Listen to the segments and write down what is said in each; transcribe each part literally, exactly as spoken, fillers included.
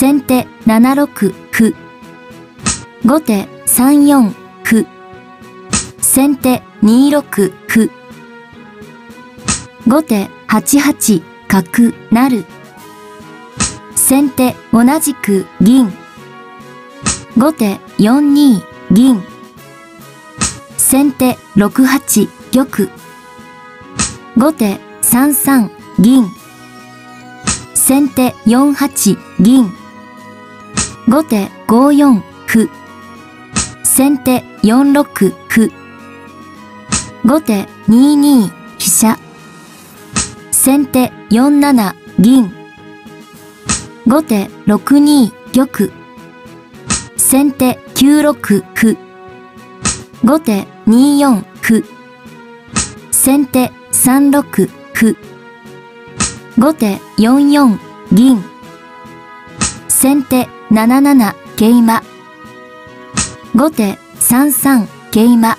先手ななろく歩。後手さんよん歩。先手にろく歩。後手はちはち角成。先手同じく銀。後手よんに銀。先手ろくはち玉。後手さんさん銀。先手よんはち銀。後手ごよん歩。先手よんろく歩。後手にに飛車。先手よんなな銀。後手ろくに玉。先手きゅうろく歩。後手によん歩。先手さんろく歩。後手よんよん銀。先手なななな桂馬。後手さんさん桂馬。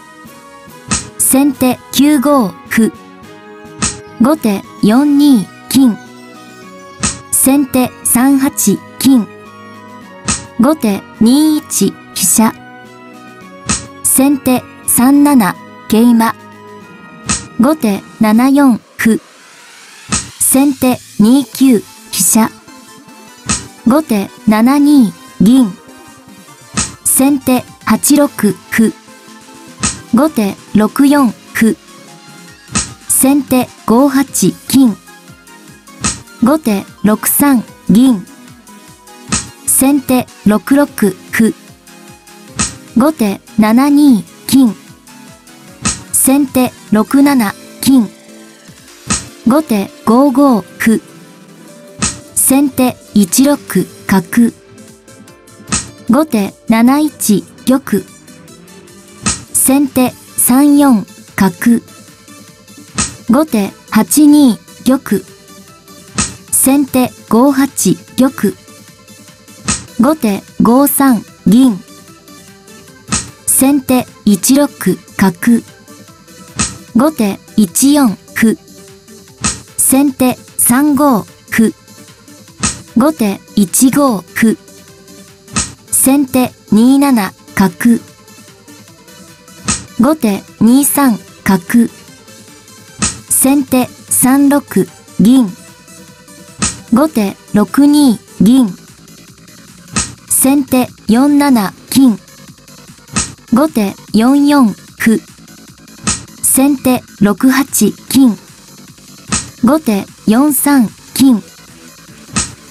先手きゅうご歩。後手よんに金。先手さんはち金。後手にいち飛車。先手さんなな桂馬。後手ななよん歩。先手にきゅう飛車。後手ななに銀。先手はちろく歩。後手ろくよん歩。先手ごはち金。後手ろくさん銀。先手ろくろく歩。後手ななに金。先手ろくなな金。後手ごご歩。先手いちろく角。後手なないち玉。先手さんよん角。後手はちに玉。先手ごはち玉。後手ごさん銀。先手いちろく角。後手いちよん歩。先手さんご歩。後手いちご歩。先手になな角。後手にさん角。先手さんろく銀。後手ろくに銀。先手よんなな金。後手よんよん歩。先手ろくはち金。後手よんさん金。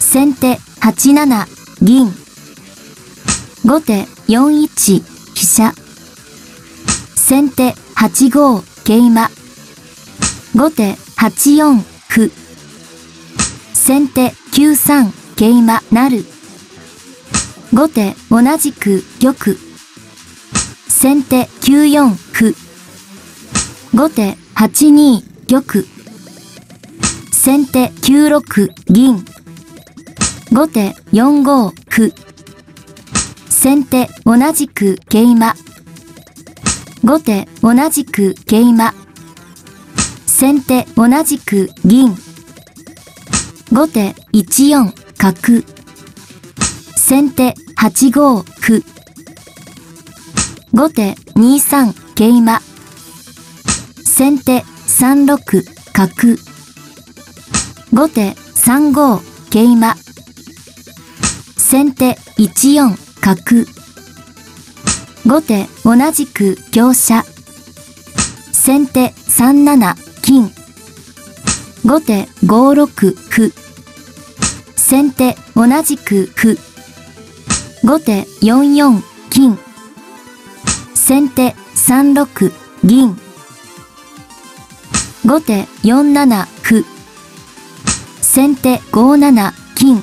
先手はちなな銀。後手よんいち飛車。先手はちご桂馬。後手はちよん歩。先手きゅうさん桂馬成。後手同じく玉。先手きゅうよん歩。後手はちに玉。先手きゅうろく銀。後手よんご歩。先手同じく桂馬。後手同じく桂馬。先手同じく銀。後手いちよん角。先手はちご歩。後手にさん桂馬。先手さんろく角。後手さんご桂馬。先手いちよん角。後手同じく香車。先手さんなな金。後手ごろく歩。先手同じく歩。後手よんよん金。先手さんろく銀。後手よんなな歩。先手ごなな金。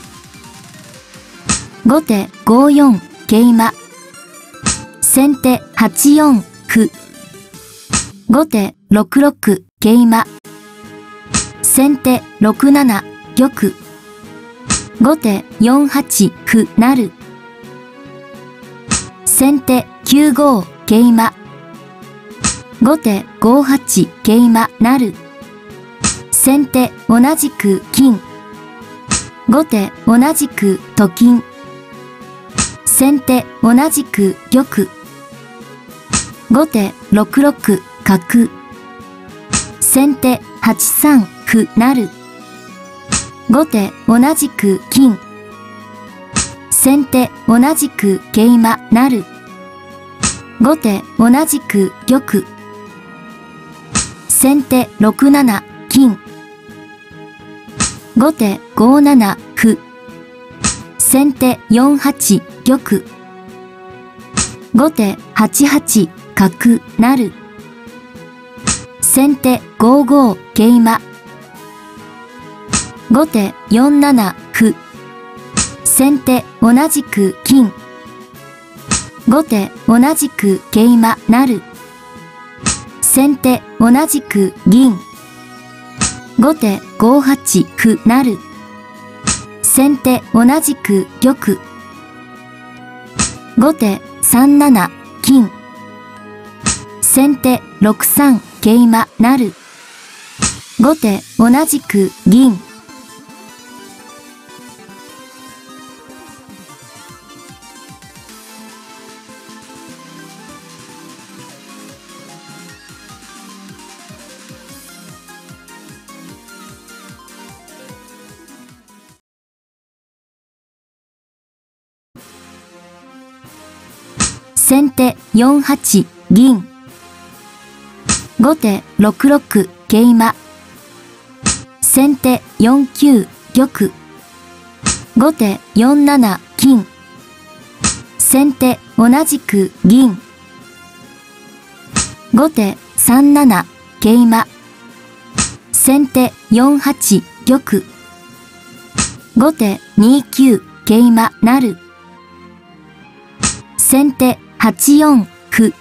後手ごよん桂馬。先手はちよん歩。後手ろくろく桂馬。先手ろくなな玉。後手よんはち歩成。先手きゅうご桂馬。後手ごはち桂馬成。先手同じく金。後手同じくと金。先手同じく玉。後手ろく六角。先手はち三歩成。後手同じく金。先手同じく桂馬成。後手同じく玉。先手ろく七金。後手ご七歩。先手よん八玉。後手はち八角成。先手ご五桂馬。後手よん七歩。先手同じく金。後手同じく桂馬成。先手同じく銀。後手ご八歩成。先手同じく玉。後手さん七金。先手ろく三桂馬成。後手同じく銀。先手よん八銀。後手ろく六桂馬。先手よん九玉。後手よん七金。先手同じく銀。後手さん七桂馬。先手よん八玉。後手に九桂馬成。先手はち四歩。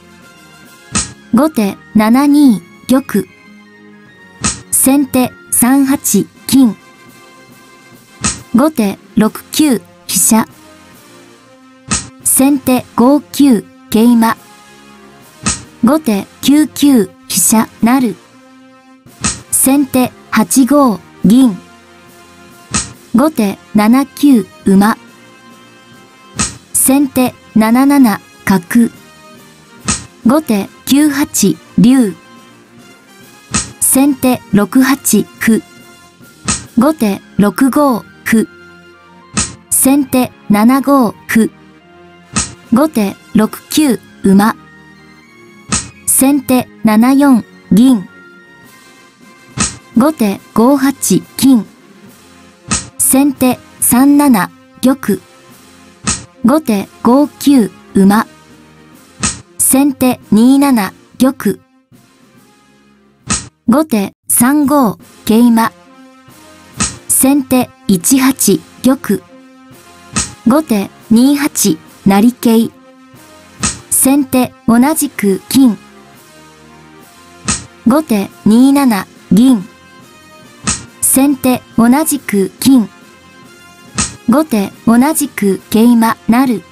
後手なな二玉。先手さん八金。後手ろく九飛車。先手ご九桂馬。後手きゅう九飛車成。先手はち五銀。後手なな九馬。先手なな七角。後手きゅう八竜。先手ろく八歩。後手ろく五歩。先手なな五歩。後手ろく九馬。先手なな四銀。後手ご八金。先手さん七玉。後手ご九馬。先手に七玉。後手さん五桂馬。先手いち八玉。後手に八成桂。先手同じく金。後手に七銀。先手同じく金。後手同じく桂馬成。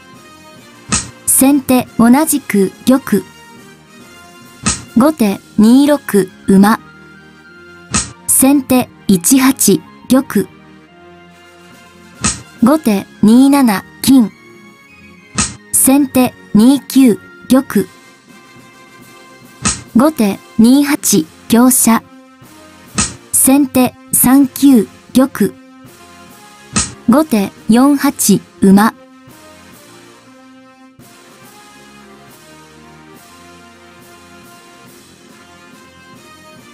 先手同じく玉。後手に六馬。先手いち八玉。後手に七金。先手に九玉。後手に八香車。先手さん九玉。後手よん八馬。